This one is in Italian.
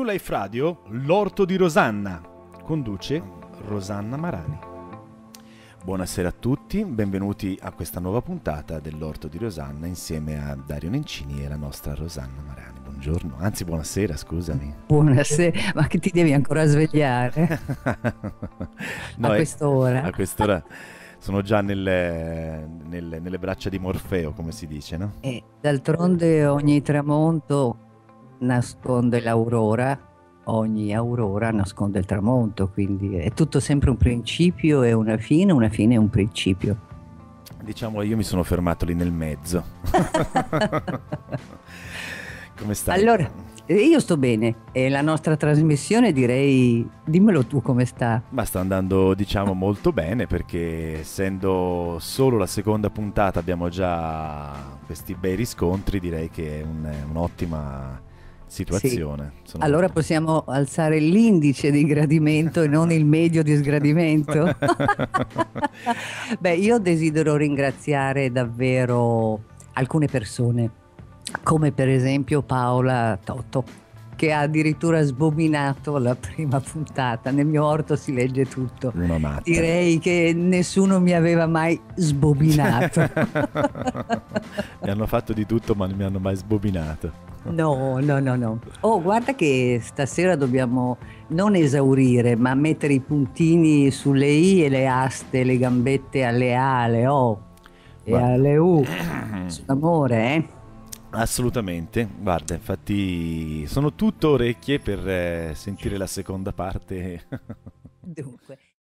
New Life Radio, L'Orto di Rosanna, conduce Rosanna Marani. Buonasera a tutti, benvenuti a questa nuova puntata dell'Orto di Rosanna insieme a Dario Nencini e la nostra Rosanna Marani. Buongiorno, anzi buonasera, scusami. Buonasera, ma che ti devi ancora svegliare? No, a quest'ora. A quest'ora. Sono già nelle braccia di Morfeo, come si dice, no? E d'altronde ogni tramonto nasconde l'aurora, ogni aurora nasconde il tramonto, quindi è tutto sempre un principio e una fine e un principio. Diciamo, io mi sono fermato lì nel mezzo. Come stai? Allora, io sto bene e la nostra trasmissione, direi, dimmelo tu come sta. Ma sta andando, diciamo, molto bene, perché essendo solo la seconda puntata abbiamo già questi bei riscontri, direi che è un'ottima situazione. Sì. Allora possiamo alzare l'indice di gradimento e non il medio di sgradimento. Beh, io desidero ringraziare davvero alcune persone, come per esempio Paola Toto, che ha addirittura sbominato la prima puntata. Nel mio orto si legge tutto. Direi che nessuno mi aveva mai sbobinato. Mi hanno fatto di tutto, ma non mi hanno mai sbobinato. No. Oh, guarda che stasera dobbiamo non esaurire, ma mettere i puntini sulle I e le aste, le gambette alle A, alle O e alle U. Sull'amore, eh? Assolutamente, guarda, infatti sono tutto orecchie per sentire la seconda parte. Dunque.